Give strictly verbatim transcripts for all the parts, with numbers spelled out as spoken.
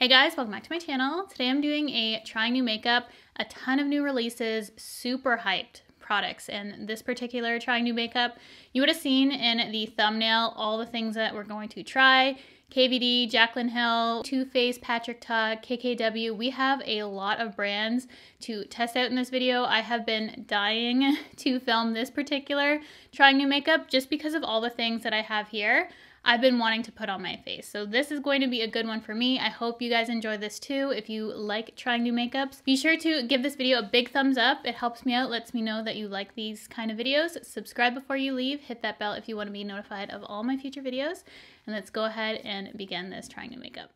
Hey guys, welcome back to my channel. Today I'm doing a trying new makeup, a ton of new releases, super hyped products. And this particular trying new makeup, you would have seen in the thumbnail all the things that we're going to try. K V D, Jaclyn Hill, Too Faced, Patrick Ta, K K W. We have a lot of brands to test out in this video. I have been dying to film this particular trying new makeup just because of all the things that I have here. I've been wanting to put on my face. So this is going to be a good one for me. I hope you guys enjoy this too. If you like trying new makeups, be sure to give this video a big thumbs up. It helps me out, lets me know that you like these kind of videos. Subscribe before you leave, hit that bell if you want to be notified of all my future videos. And let's go ahead and begin this trying new makeup.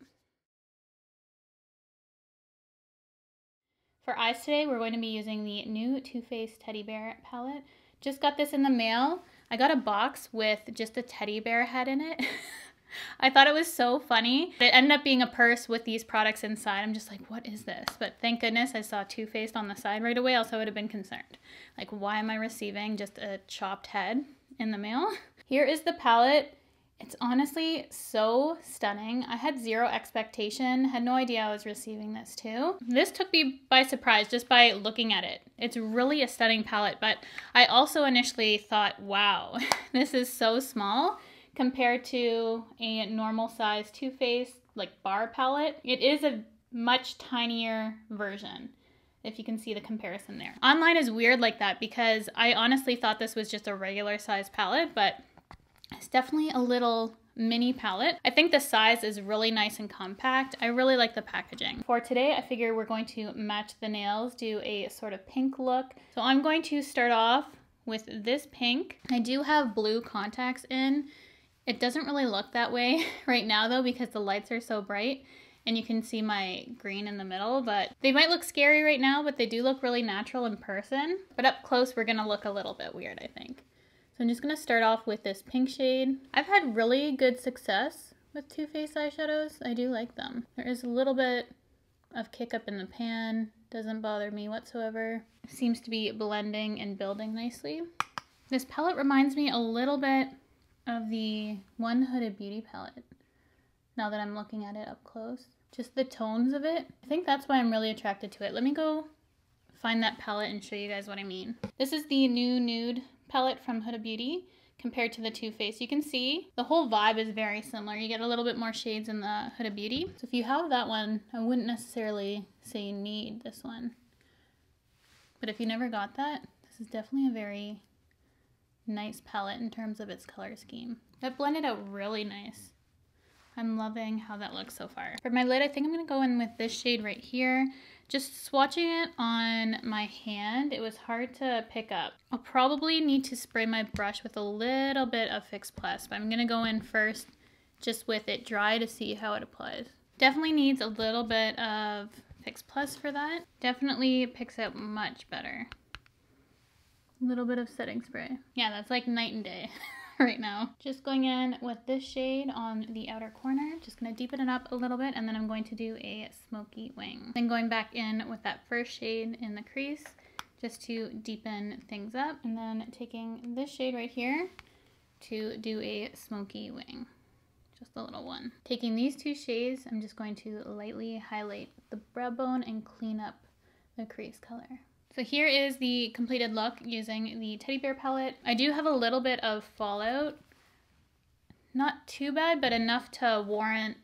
For eyes today, we're going to be using the new Too Faced Teddy Bear palette. Just got this in the mail. I got a box with just a teddy bear head in it. I thought it was so funny. It ended up being a purse with these products inside. I'm just like, what is this? But thank goodness I saw Too Faced on the side right away, else I would have been concerned. Like, why am I receiving just a chopped head in the mail? Here is the palette. It's honestly so stunning. I had zero expectation, had no idea I was receiving this too. This took me by surprise just by looking at it. It's really a stunning palette, but I also initially thought, wow, this is so small compared to a normal size Too Faced like bar palette. It is a much tinier version, if you can see the comparison there. Online is weird like that because I honestly thought this was just a regular size palette, but it's definitely a little mini palette. I think the size is really nice and compact. I really like the packaging. For today, I figure we're going to match the nails, do a sort of pink look. So I'm going to start off with this pink. I do have blue contacts in. It doesn't really look that way right now though because the lights are so bright and you can see my green in the middle, but they might look scary right now, but they do look really natural in person. But up close, we're gonna look a little bit weird, I think. So I'm just going to start off with this pink shade. I've had really good success with Too Faced eyeshadows. I do like them. There is a little bit of kick up in the pan. Doesn't bother me whatsoever. It seems to be blending and building nicely. This palette reminds me a little bit of the one Huda Beauty palette, now that I'm looking at it up close. Just the tones of it. I think that's why I'm really attracted to it. Let me go find that palette and show you guys what I mean. This is the new nude palette from Huda Beauty compared to the Too Faced. You can see the whole vibe is very similar. You get a little bit more shades in the Huda Beauty. So if you have that one, I wouldn't necessarily say you need this one. But if you never got that, this is definitely a very nice palette in terms of its color scheme. That blended out really nice. I'm loving how that looks so far. For my lid, I think I'm gonna go in with this shade right here. Just swatching it on my hand, it was hard to pick up. I'll probably need to spray my brush with a little bit of Fix Plus, but I'm gonna go in first just with it dry to see how it applies. Definitely needs a little bit of Fix Plus for that. Definitely picks out much better. A little bit of setting spray. Yeah, that's like night and day. Right now. Just going in with this shade on the outer corner, just gonna deepen it up a little bit, and then I'm going to do a smoky wing. Then going back in with that first shade in the crease just to deepen things up, and then taking this shade right here to do a smoky wing, just a little one. Taking these two shades, I'm just going to lightly highlight the brow bone and clean up the crease color. So here is the completed look using the Teddy Bear palette. I do have a little bit of fallout. Not too bad, but enough to warrant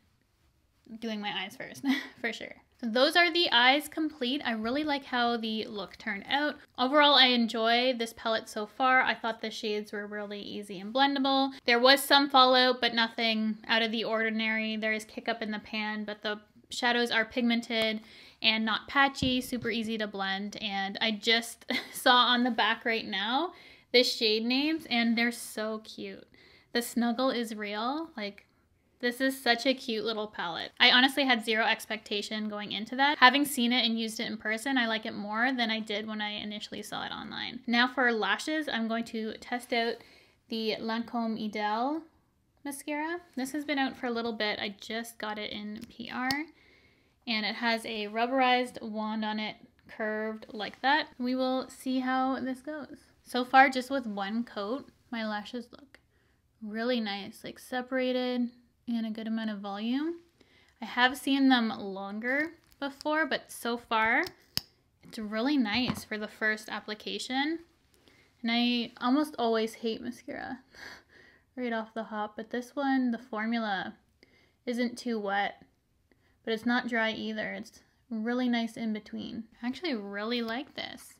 doing my eyes first, for sure. So those are the eyes complete. I really like how the look turned out. Overall, I enjoy this palette so far. I thought the shades were really easy and blendable. There was some fallout, but nothing out of the ordinary. There is kick up in the pan, but the shadows are pigmented and not patchy, super easy to blend. And I just saw on the back right now the shade names, and they're so cute. The Snuggle is Real. Like, this is such a cute little palette. I honestly had zero expectation going into that. Having seen it and used it in person, I like it more than I did when I initially saw it online. Now for lashes, I'm going to test out the Lancôme Idôle mascara. This has been out for a little bit. I just got it in P R. And it has a rubberized wand on it, curved like that. We will see how this goes. So far, just with one coat, my lashes look really nice, like separated and a good amount of volume. I have seen them longer before, but so far it's really nice for the first application. And I almost always hate mascara right off the hop, but this one, the formula isn't too wet, but it's not dry either. It's really nice in between. I actually really like this.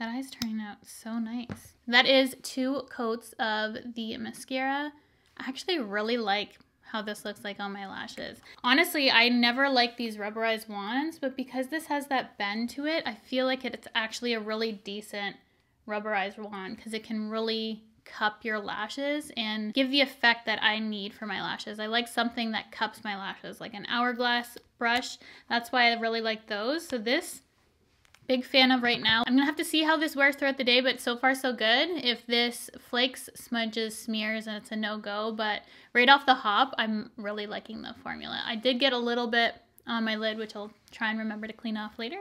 That eye's turning out so nice. That is two coats of the mascara. I actually really like how this looks like on my lashes. Honestly, I never like these rubberized wands, but because this has that bend to it, I feel like it's actually a really decent rubberized wand because it can really cup your lashes and give the effect that I need for my lashes. I like something that cups my lashes, like an hourglass brush. That's why I really like those. So this, big fan of right now. I'm gonna have to see how this wears throughout the day, but so far so good. If this flakes, smudges, smears, and it's a no-go, but right off the hop, I'm really liking the formula. I did get a little bit on my lid, which I'll try and remember to clean off later.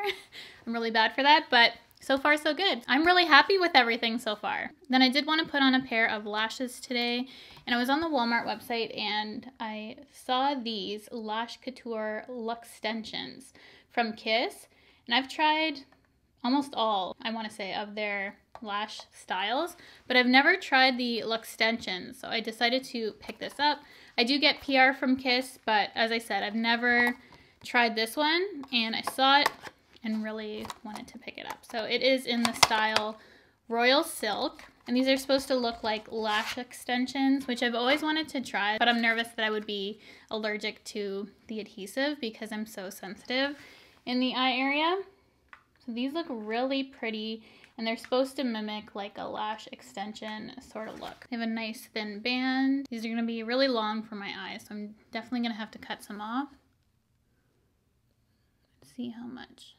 I'm really bad for that, but so far so good. I'm really happy with everything so far. Then I did want to put on a pair of lashes today, and I was on the Walmart website and I saw these Lash Couture Luxtensions from KISS, and I've tried almost all, I want to say, of their lash styles, but I've never tried the Luxtensions, so I decided to pick this up. I do get P R from KISS, but as I said, I've never tried this one, and I saw it and really wanted to pick it up. So it is in the style Royal Silk, and these are supposed to look like lash extensions, which I've always wanted to try, but I'm nervous that I would be allergic to the adhesive because I'm so sensitive in the eye area. So these look really pretty, and they're supposed to mimic like a lash extension sort of look. They have a nice thin band. These are gonna be really long for my eyes, so I'm definitely gonna have to cut some off. Let's see how much.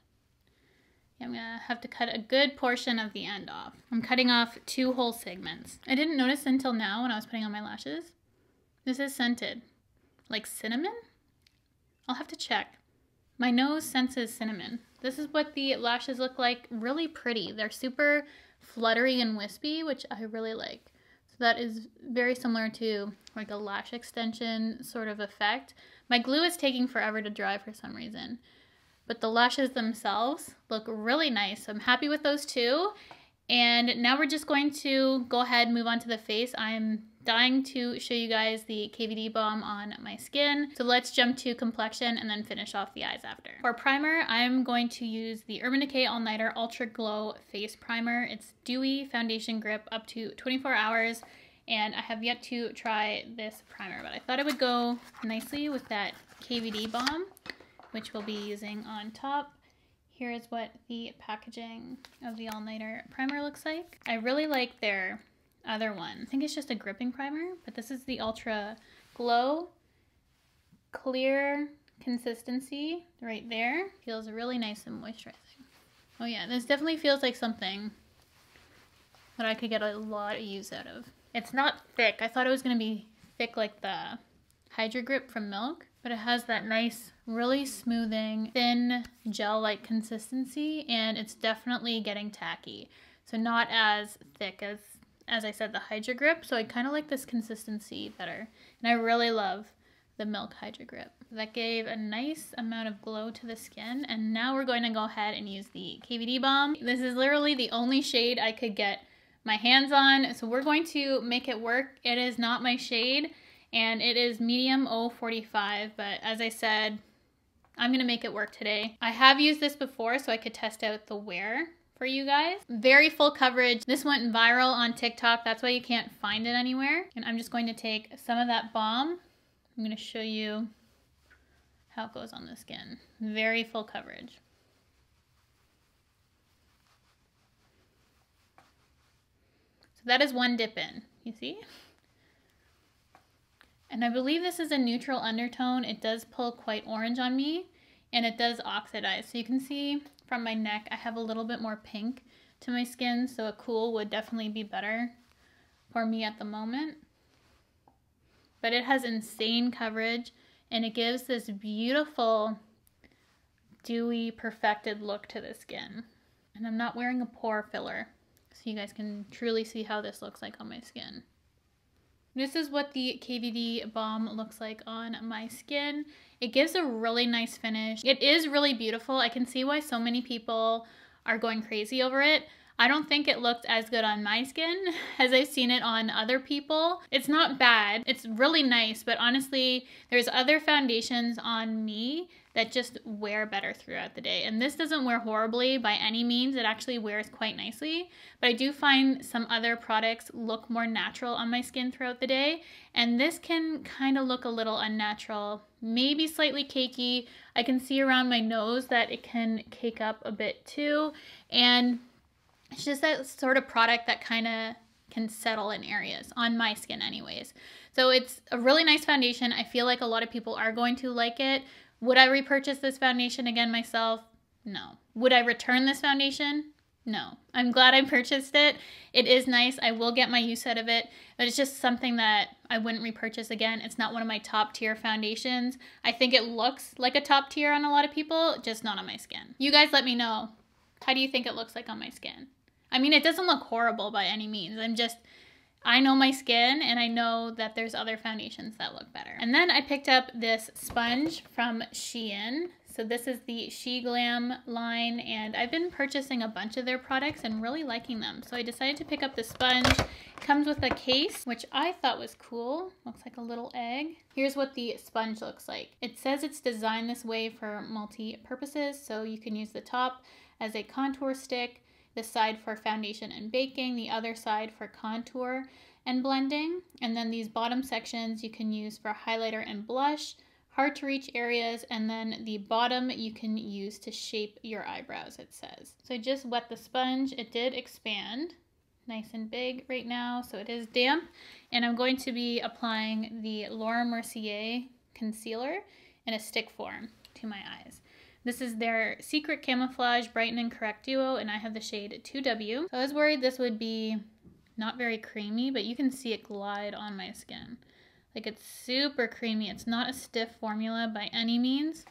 Yeah, I'm gonna have to cut a good portion of the end off. I'm cutting off two whole segments. I didn't notice until now when I was putting on my lashes. This is scented, like cinnamon? I'll have to check. My nose senses cinnamon. This is what the lashes look like, really pretty. They're super fluttery and wispy, which I really like. So that is very similar to like a lash extension sort of effect. My glue is taking forever to dry for some reason, but the lashes themselves look really nice. So I'm happy with those two. And now we're just going to go ahead and move on to the face. I'm dying to show you guys the K V D balm on my skin. So let's jump to complexion and then finish off the eyes after. For primer, I'm going to use the Urban Decay All Nighter Ultra Glow Face Primer. It's dewy foundation grip up to twenty-four hours. And I have yet to try this primer, but I thought it would go nicely with that K V D balm, which we'll be using on top. Here is what the packaging of the All Nighter primer looks like. I really like their other one. I think it's just a gripping primer, but this is the Ultra Glow Clear Consistency right there. Feels really nice and moisturizing. Oh yeah, this definitely feels like something that I could get a lot of use out of. It's not thick. I thought it was gonna be thick like the Hydro Grip from Milk, but it has that nice, really smoothing, thin, gel-like consistency, and it's definitely getting tacky. So not as thick as, as I said, the Hydro Grip, so I kind of like this consistency better. And I really love the Milk Hydro Grip. That gave a nice amount of glow to the skin, and now we're going to go ahead and use the K V D balm. This is literally the only shade I could get my hands on, so we're going to make it work. It is not my shade, and it is medium oh forty-five, but as I said, I'm gonna make it work today. I have used this before, so I could test out the wear for you guys. Very full coverage. This went viral on TikTok. That's why you can't find it anywhere. And I'm just going to take some of that balm. I'm gonna show you how it goes on the skin. Very full coverage. So that is one dip in, you see? And I believe this is a neutral undertone. It does pull quite orange on me, and it does oxidize. So you can see from my neck, I have a little bit more pink to my skin, so a cool would definitely be better for me at the moment. But it has insane coverage, and it gives this beautiful, dewy, perfected look to the skin. And I'm not wearing a pore filler, so you guys can truly see how this looks like on my skin. This is what the K V D balm looks like on my skin. It gives a really nice finish. It is really beautiful. I can see why so many people are going crazy over it. I don't think it looked as good on my skin as I've seen it on other people. It's not bad. It's really nice, but honestly, there's other foundations on me that just wear better throughout the day. And this doesn't wear horribly by any means. It actually wears quite nicely, but I do find some other products look more natural on my skin throughout the day. And this can kind of look a little unnatural, maybe slightly cakey. I can see around my nose that it can cake up a bit too. And it's just that sort of product that kind of can settle in areas on my skin anyways. So it's a really nice foundation. I feel like a lot of people are going to like it. Would I repurchase this foundation again myself? No. Would I return this foundation? No. I'm glad I purchased it. It is nice. I will get my use out of it, but it's just something that I wouldn't repurchase again. It's not one of my top tier foundations. I think it looks like a top tier on a lot of people, just not on my skin. You guys let me know. How do you think it looks like on my skin? I mean, it doesn't look horrible by any means. I'm just... I know my skin and I know that there's other foundations that look better. And then I picked up this sponge from Shein. So this is the She Glam line, and I've been purchasing a bunch of their products and really liking them. So I decided to pick up the sponge. It comes with a case, which I thought was cool. Looks like a little egg. Here's what the sponge looks like. It says it's designed this way for multi-purposes. So you can use the top as a contour stick, this side for foundation and baking, the other side for contour and blending. And then these bottom sections you can use for highlighter and blush, hard to reach areas, and then the bottom you can use to shape your eyebrows, it says. So just wet the sponge. It did expand nice and big right now, so it is damp. And I'm going to be applying the Laura Mercier concealer in a stick form to my eyes. This is their Secret Camouflage Brighten and Correct Duo, and I have the shade two W. So I was worried this would be not very creamy, but you can see it glide on my skin. Like, it's super creamy. It's not a stiff formula by any means.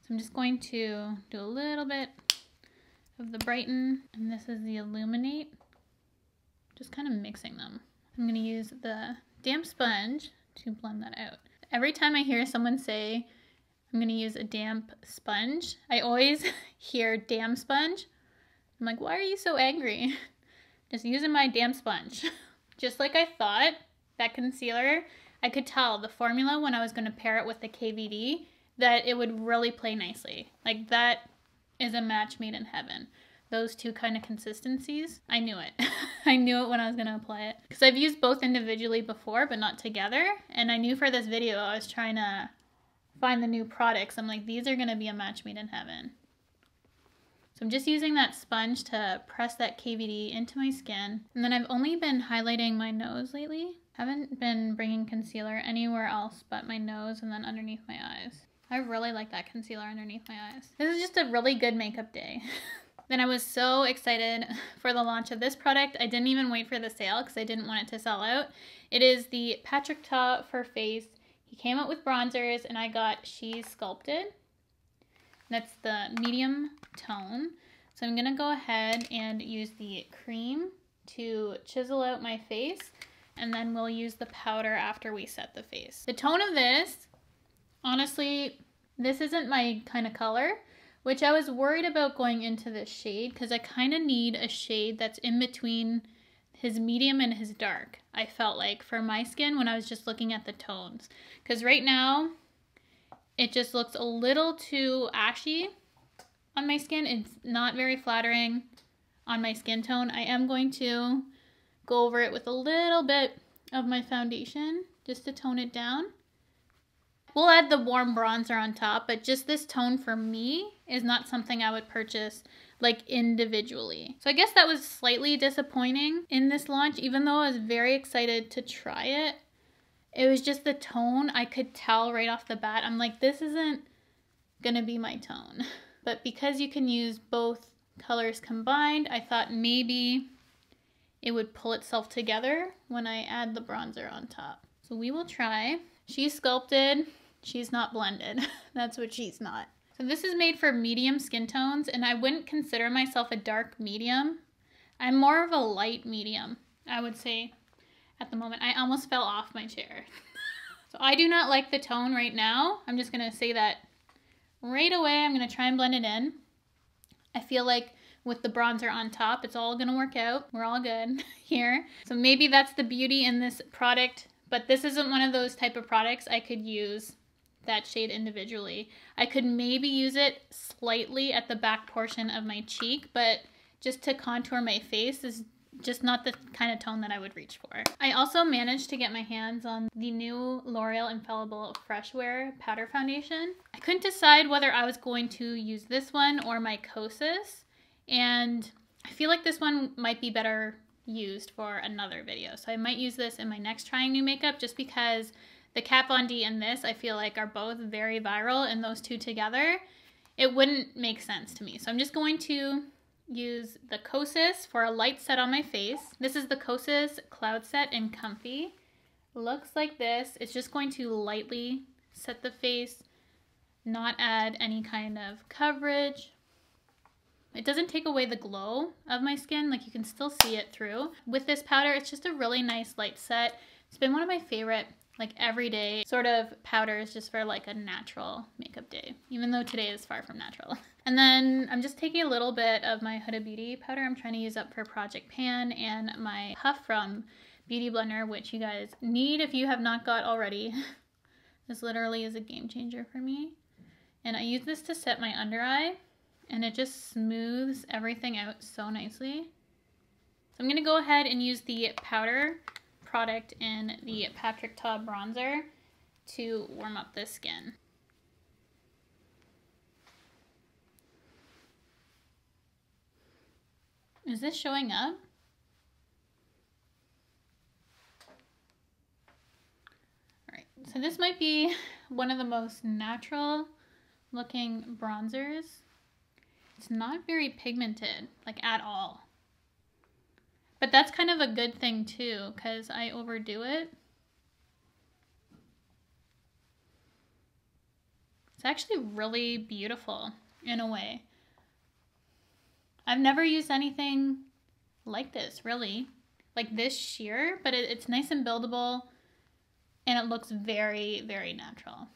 So I'm just going to do a little bit of the Brighten, and this is the Illuminate. Just kind of mixing them. I'm going to use the damp sponge to blend that out. Every time I hear someone say, I'm going to use a damp sponge, I always hear damp sponge. I'm like, why are you so angry? Just using my damp sponge. Just like I thought, that concealer, I could tell the formula when I was going to pair it with the K V D that it would really play nicely. Like, that is a match made in heaven. Those two kind of consistencies, I knew it. I knew it when I was going to apply it. Because I've used both individually before, but not together. And I knew for this video I was trying to find the new products. I'm like, these are going to be a match made in heaven. So I'm just using that sponge to press that K V D into my skin. And then I've only been highlighting my nose lately. Haven't been bringing concealer anywhere else but my nose and then underneath my eyes. I really like that concealer underneath my eyes. This is just a really good makeup day. Then I was so excited for the launch of this product. I didn't even wait for the sale because I didn't want it to sell out. It is the Patrick Ta for Face. He came out with bronzers, and I got She's Sculpted. That's the medium tone. So I'm going to go ahead and use the cream to chisel out my face, and then we'll use the powder after we set the face. The tone of this, honestly, this isn't my kind of color, which I was worried about going into this shade because I kind of need a shade that's in between his medium and his dark, I felt like, for my skin when I was just looking at the tones. Because right now, it just looks a little too ashy on my skin. It's not very flattering on my skin tone. I am going to go over it with a little bit of my foundation just to tone it down. We'll add the warm bronzer on top, but just this tone for me is not something I would purchase like individually. So I guess that was slightly disappointing in this launch, even though I was very excited to try it. It was just the tone. I could tell right off the bat. I'm like, this isn't gonna be my tone. But because you can use both colors combined, I thought maybe it would pull itself together when I add the bronzer on top. So we will try. She's Sculpted, she's not blended. That's what she's not. So this is made for medium skin tones, and I wouldn't consider myself a dark medium. I'm more of a light medium, I would say. at the moment. I almost fell off my chair. So I do not like the tone right now. I'm just gonna say that right away. I'm gonna try and blend it in. I feel like with the bronzer on top, it's all gonna work out. We're all good here. So maybe that's the beauty in this product, but this isn't one of those type of products I could use that shade individually. I could maybe use it slightly at the back portion of my cheek, but just to contour my face is just not the kind of tone that I would reach for. I also managed to get my hands on the new L'Oreal Infallible Fresh Wear Powder Foundation. I couldn't decide whether I was going to use this one or my Kosas, and I feel like this one might be better used for another video. So I might use this in my next trying new makeup, just because the Kat Von D and this I feel like are both very viral, and those two together, it wouldn't make sense to me. So I'm just going to use the Kosas for a light set on my face. This is the Kosas Cloud Set in Comfy. Looks like this. It's just going to lightly set the face, not add any kind of coverage. It doesn't take away the glow of my skin, like you can still see it through. With this powder, it's just a really nice light set. It's been one of my favorite, like everyday sort of powders, just for like a natural makeup day, even though today is far from natural. And then I'm just taking a little bit of my Huda Beauty powder I'm trying to use up for Project Pan, and my puff from Beauty Blender, which you guys need if you have not got already. This literally is a game changer for me. And I use this to set my under eye, and it just smooths everything out so nicely. So I'm gonna go ahead and use the powder product in the Patrick Ta bronzer to warm up this skin. Is this showing up? All right, so this might be one of the most natural looking bronzers. It's not very pigmented, like at all. But that's kind of a good thing too, because I overdo it. It's actually really beautiful in a way. I've never used anything like this, really. Like this sheer, but it, it's nice and buildable, and it looks very, very natural.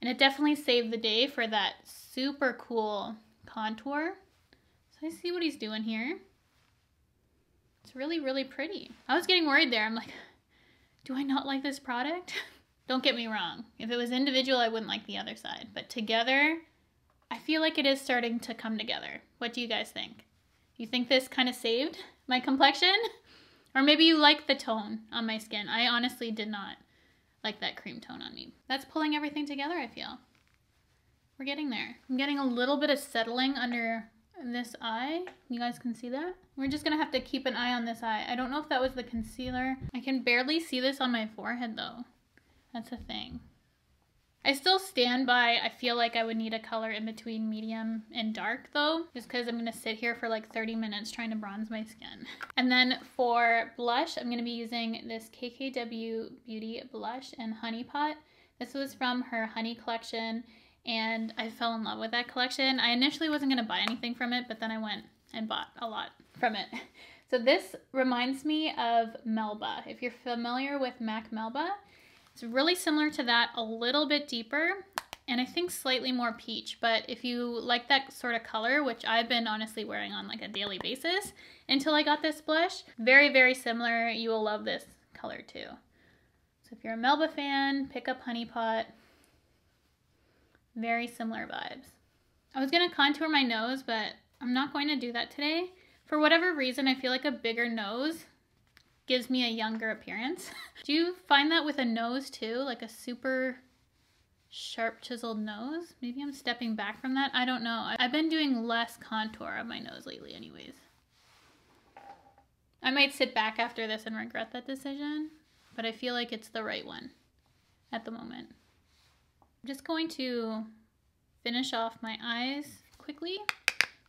And it definitely saved the day for that super cool contour. So I see what he's doing here. It's really, really pretty. I was getting worried there. I'm like, do I not like this product? Don't get me wrong. If it was individual, I wouldn't like the other side. But together, I feel like it is starting to come together. What do you guys think? You think this kind of saved my complexion? Or maybe you like the tone on my skin. I honestly did not like that cream tone on me. That's pulling everything together, I feel. We're getting there. I'm getting a little bit of settling under this eye. You guys can see that? We're just gonna have to keep an eye on this eye. I don't know if that was the concealer. I can barely see this on my forehead though. That's a thing. I still stand by, I feel like I would need a color in between medium and dark though, just because I'm going to sit here for like thirty minutes trying to bronze my skin. And then for blush, I'm going to be using this K K W Beauty blush in Honey Pot. This was from her Honey collection, and I fell in love with that collection. I initially wasn't going to buy anything from it, but then I went and bought a lot from it. So this reminds me of Melba. If you're familiar with MAC Melba, it's really similar to that, a little bit deeper, and I think slightly more peach. But if you like that sort of color, which I've been honestly wearing on like a daily basis until I got this blush, very, very similar. You will love this color too. So if you're a Melba fan, pick up Honey Pot. Very similar vibes. I was gonna contour my nose, but I'm not going to do that today. For whatever reason, I feel like a bigger nose gives me a younger appearance. Do you find that with a nose too? Like a super sharp chiseled nose? Maybe I'm stepping back from that. I don't know. I've been doing less contour of my nose lately anyways. I might sit back after this and regret that decision, but I feel like it's the right one at the moment. I'm just going to finish off my eyes quickly.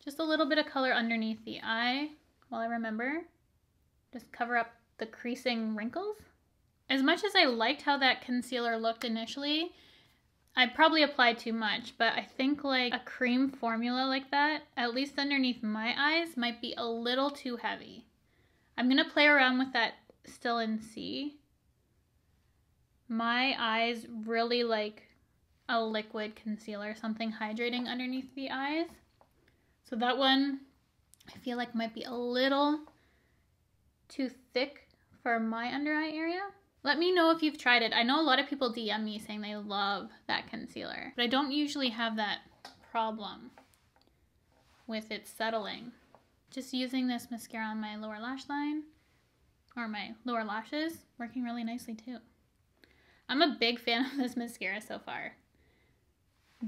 Just a little bit of color underneath the eye while I remember. Just cover up the creasing wrinkles. As much as I liked how that concealer looked initially, I probably applied too much, but I think like a cream formula like that, at least underneath my eyes, might be a little too heavy. I'm gonna play around with that still in C. My eyes really like a liquid concealer, something hydrating underneath the eyes. So that one I feel like might be a little too thick for my under eye area. Let me know if you've tried it. I know a lot of people D M me saying they love that concealer, but I don't usually have that problem with it settling. Just using this mascara on my lower lash line, or my lower lashes, working really nicely too. I'm a big fan of this mascara so far.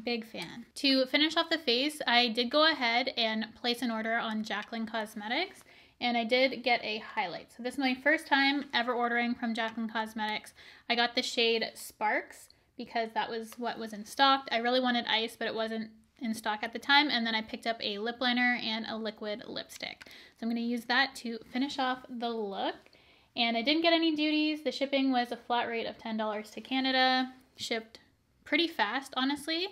Big fan. To finish off the face, I did go ahead and place an order on Jaclyn Cosmetics, and I did get a highlight. So this is my first time ever ordering from Jaclyn Cosmetics. I got the shade Sparks because that was what was in stock. I really wanted Ice, but it wasn't in stock at the time, and then I picked up a lip liner and a liquid lipstick. So I'm going to use that to finish off the look. And I didn't get any duties. The shipping was a flat rate of ten dollars to Canada, shipped pretty fast, honestly,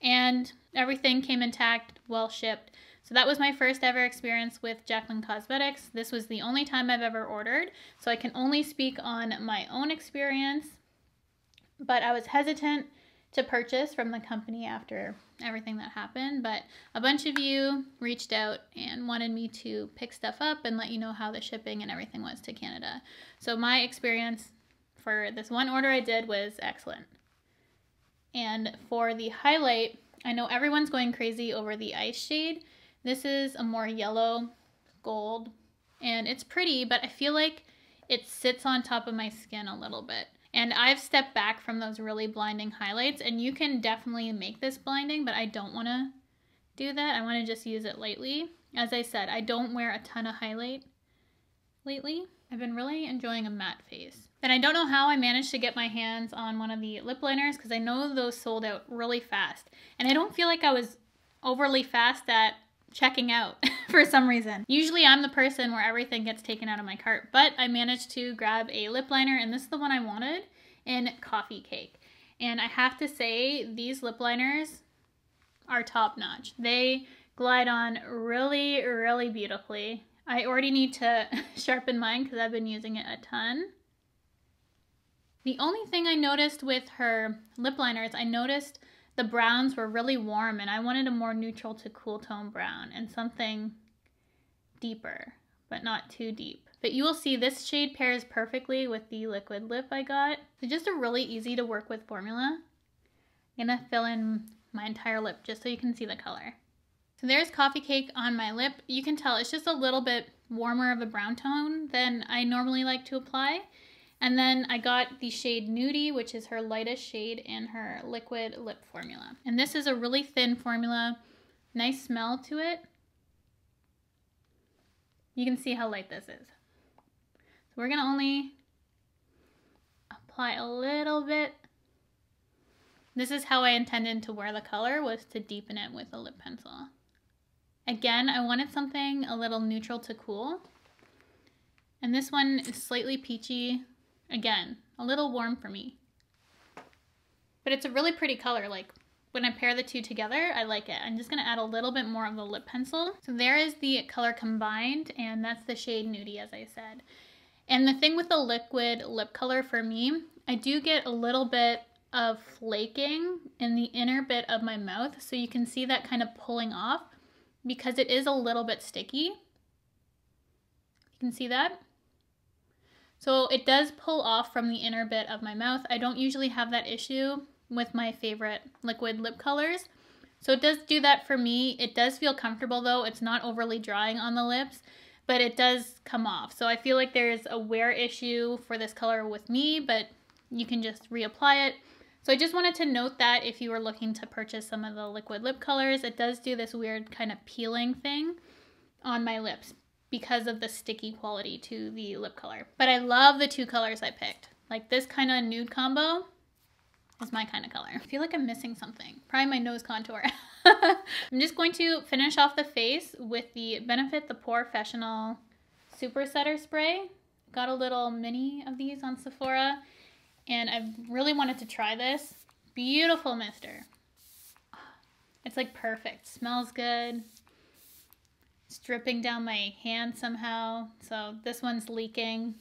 and everything came intact, well shipped. So that was my first ever experience with Jaclyn Cosmetics. This was the only time I've ever ordered, so I can only speak on my own experience, but I was hesitant to purchase from the company after everything that happened, but a bunch of you reached out and wanted me to pick stuff up and let you know how the shipping and everything was to Canada. So my experience for this one order I did was excellent. And for the highlight, I know everyone's going crazy over the Ice shade. This is a more yellow gold, and it's pretty, but I feel like it sits on top of my skin a little bit. And I've stepped back from those really blinding highlights, and you can definitely make this blinding, but I don't want to do that. I want to just use it lightly. As I said, I don't wear a ton of highlight lately. I've been really enjoying a matte face. And I don't know how I managed to get my hands on one of the lip liners, because I know those sold out really fast. And I don't feel like I was overly fast at checking out for some reason. Usually I'm the person where everything gets taken out of my cart, but I managed to grab a lip liner, and this is the one I wanted, in Coffee Cake. And I have to say, these lip liners are top notch. They glide on really, really beautifully. I already need to sharpen mine because I've been using it a ton. The only thing I noticed with her lip liners, I noticed the browns were really warm, and I wanted a more neutral to cool tone brown and something deeper, but not too deep. But you will see this shade pairs perfectly with the liquid lip I got. So just a really easy to work with formula. I'm gonna fill in my entire lip just so you can see the color. So there's Coffee Cake on my lip. You can tell it's just a little bit warmer of a brown tone than I normally like to apply. And then I got the shade Nudie, which is her lightest shade in her liquid lip formula. And this is a really thin formula, nice smell to it. You can see how light this is. So we're gonna only apply a little bit. This is how I intended to wear the color, was to deepen it with a lip pencil. Again, I wanted something a little neutral to cool. And this one is slightly peachy. Again, a little warm for me, but it's a really pretty color. Like, when I pair the two together, I like it. I'm just gonna add a little bit more of the lip pencil. So there is the color combined, and that's the shade Nudie, as I said. And the thing with the liquid lip color for me, I do get a little bit of flaking in the inner bit of my mouth, so you can see that kind of pulling off because it is a little bit sticky. You can see that? So it does pull off from the inner bit of my mouth. I don't usually have that issue with my favorite liquid lip colors. So it does do that for me. It does feel comfortable though. It's not overly drying on the lips, but it does come off. So I feel like there's a wear issue for this color with me, but you can just reapply it. So I just wanted to note that if you were looking to purchase some of the liquid lip colors, it does do this weird kind of peeling thing on my lips because of the sticky quality to the lip color. But I love the two colors I picked. Like, this kind of nude combo is my kind of color. I feel like I'm missing something. Probably my nose contour. I'm just going to finish off the face with the Benefit, the Porefessional Super Setter Spray. Got a little mini of these on Sephora, and I really wanted to try this. Beautiful mister. It's like perfect. Smells good. It's dripping down my hand somehow, so this one's leaking.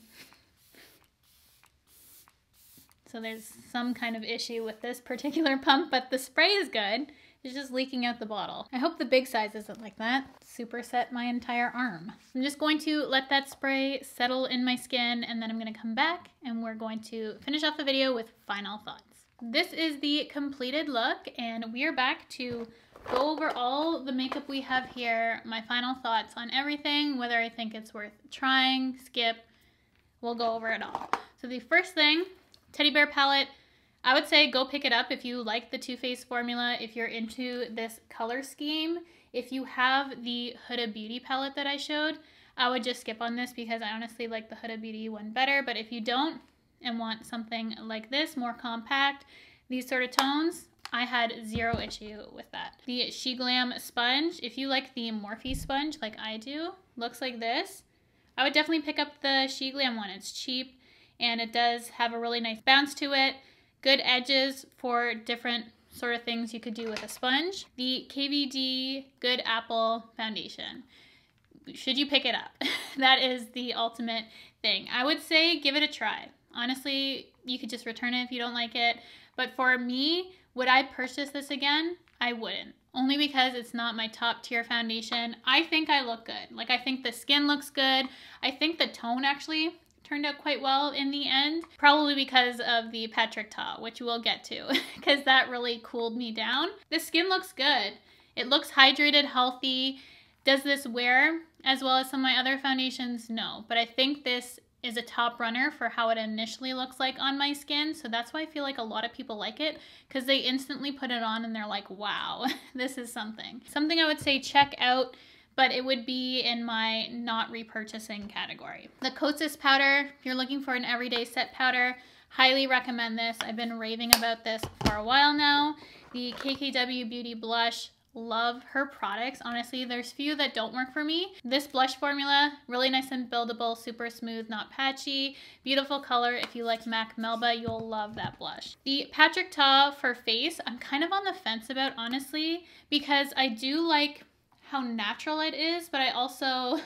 So there's some kind of issue with this particular pump, but the spray is good. It's just leaking out the bottle. I hope the big size isn't like that. Superset my entire arm. I'm just going to let that spray settle in my skin, and then I'm gonna come back and we're going to finish off the video with final thoughts. This is the completed look, and we are back to go over all the makeup we have here, my final thoughts on everything, whether I think it's worth trying, skip, we'll go over it all. So the first thing, Teddy Bear palette. I would say go pick it up if you like the Too Faced formula, if you're into this color scheme. If you have the Huda Beauty palette that I showed, I would just skip on this because I honestly like the Huda Beauty one better. But if you don't and want something like this, more compact, these sort of tones, I had zero issue with that. The She Glam sponge, if you like the Morphe sponge like I do, looks like this. I would definitely pick up the She Glam one. It's cheap and it does have a really nice bounce to it. Good edges for different sort of things you could do with a sponge. The K V D Good Apple Foundation. Should you pick it up? That is the ultimate thing. I would say give it a try. Honestly, you could just return it if you don't like it. But for me, would I purchase this again? I wouldn't. Only because it's not my top tier foundation. I think I look good. Like, I think the skin looks good. I think the tone actually turned out quite well in the end, probably because of the Patrick Ta, which we'll get to, because that really cooled me down. The skin looks good. It looks hydrated, healthy. Does this wear as well as some of my other foundations? No, but I think this is a top runner for how it initially looks like on my skin, so that's why I feel like a lot of people like it, because they instantly put it on and they're like, wow, this is something. Something I would say check out, but it would be in my not repurchasing category. The Kosas powder, if you're looking for an everyday set powder, highly recommend this. I've been raving about this for a while now. The K K W Beauty blush, love her products. Honestly, there's few that don't work for me. This blush formula, really nice and buildable, super smooth, not patchy, beautiful color. If you like MAC Melba, you'll love that blush. The Patrick Ta for face, I'm kind of on the fence about, honestly, because I do like how natural it is, but I also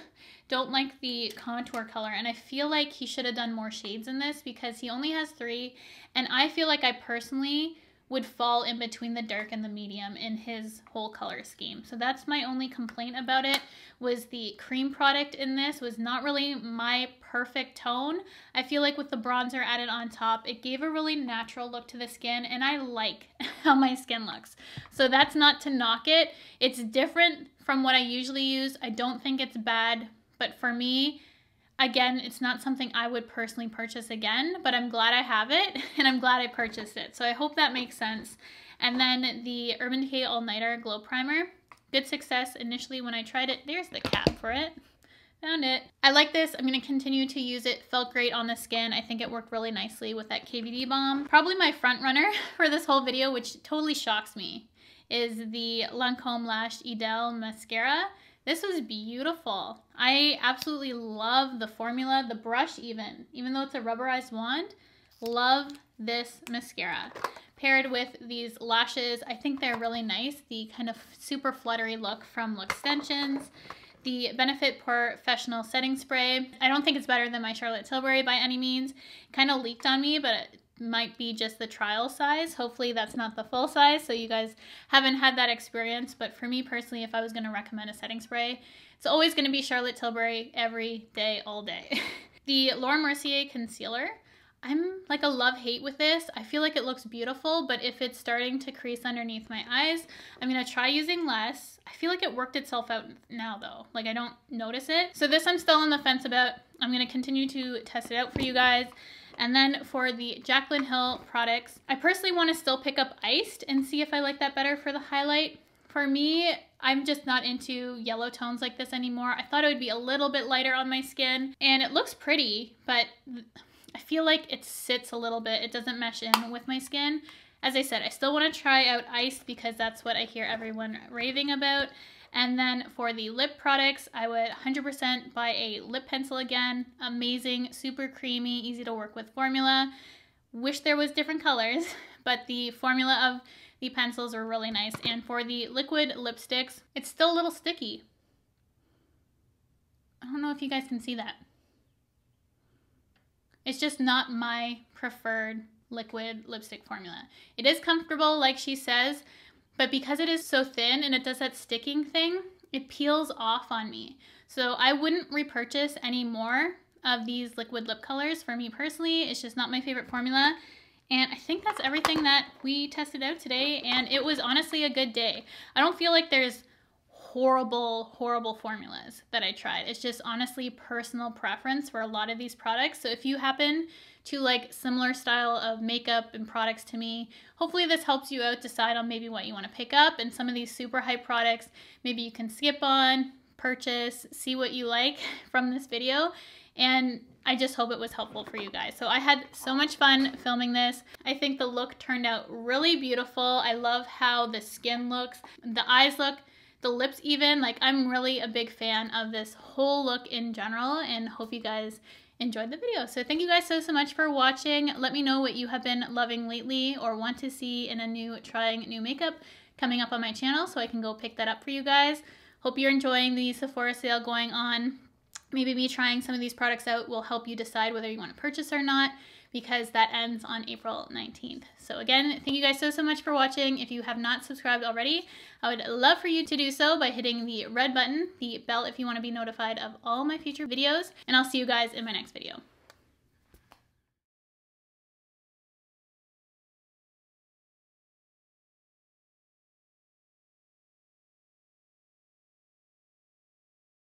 don't like the contour color, and I feel like he should have done more shades in this because he only has three, and I feel like I personally would fall in between the dark and the medium in his whole color scheme. So that's my only complaint about it, was the cream product in this was not really my perfect tone. I feel like with the bronzer added on top, it gave a really natural look to the skin, and I like how my skin looks. So that's not to knock it. It's different from what I usually use. I don't think it's bad, but for me, again, it's not something I would personally purchase again, but I'm glad I have it, and I'm glad I purchased it. So I hope that makes sense. And then the Urban Decay All Nighter Glow Primer. Good success initially when I tried it. There's the cap for it. Found it. I like this. I'm going to continue to use it. Felt great on the skin. I think it worked really nicely with that K V D bomb. Probably my front runner for this whole video, which totally shocks me, is the Lancôme Lash Idôle Mascara. This was beautiful. I absolutely love the formula, the brush even, even though it's a rubberized wand. Love this mascara. Paired with these lashes, I think they're really nice. The kind of super fluttery look from Luxtensions. The Benefit Porefessional Setting Spray. I don't think it's better than my Charlotte Tilbury by any means. Kind of leaked on me, but it might be just the trial size. Hopefully that's not the full size, so you guys haven't had that experience. But for me personally, if I was going to recommend a setting spray, it's always going to be Charlotte Tilbury every day, all day. The Laura Mercier Concealer. I'm like a love-hate with this. I feel like it looks beautiful, but if it's starting to crease underneath my eyes, I'm gonna try using less. I feel like it worked itself out now though. Like, I don't notice it. So this I'm still on the fence about. I'm gonna continue to test it out for you guys. And then for the Jaclyn Hill products, I personally wanna still pick up Iced and see if I like that better for the highlight. For me, I'm just not into yellow tones like this anymore. I thought it would be a little bit lighter on my skin, and it looks pretty, but I feel like it sits a little bit. It doesn't mesh in with my skin. As I said, I still want to try out Iced because that's what I hear everyone raving about. And then for the lip products, I would one hundred percent buy a lip pencil again. Amazing, super creamy, easy to work with formula. Wish there was different colors, but the formula of the pencils are really nice. And for the liquid lipsticks, it's still a little sticky. I don't know if you guys can see that. It's just not my preferred liquid lipstick formula. It is comfortable, like she says, but because it is so thin and it does that sticking thing, it peels off on me. So I wouldn't repurchase any more of these liquid lip colors for me personally. It's just not my favorite formula. And I think that's everything that we tested out today, and it was honestly a good day. I don't feel like there's horrible, horrible formulas that I tried. It's just honestly personal preference for a lot of these products. So if you happen to like similar style of makeup and products to me, hopefully this helps you out decide on maybe what you want to pick up. And some of these super hype products, maybe you can skip on, purchase, see what you like from this video. And I just hope it was helpful for you guys. So I had so much fun filming this. I think the look turned out really beautiful. I love how the skin looks, the eyes look, the lips even. Like, I'm really a big fan of this whole look in general, and hope you guys enjoyed the video. So thank you guys so, so much for watching. Let me know what you have been loving lately or want to see in a new, trying new makeup coming up on my channel so I can go pick that up for you guys. Hope you're enjoying the Sephora sale going on. Maybe me trying some of these products out will help you decide whether you want to purchase or not, because that ends on April nineteenth. So again, thank you guys so, so much for watching. If you have not subscribed already, I would love for you to do so by hitting the red button, the bell if you want to be notified of all my future videos, and I'll see you guys in my next video.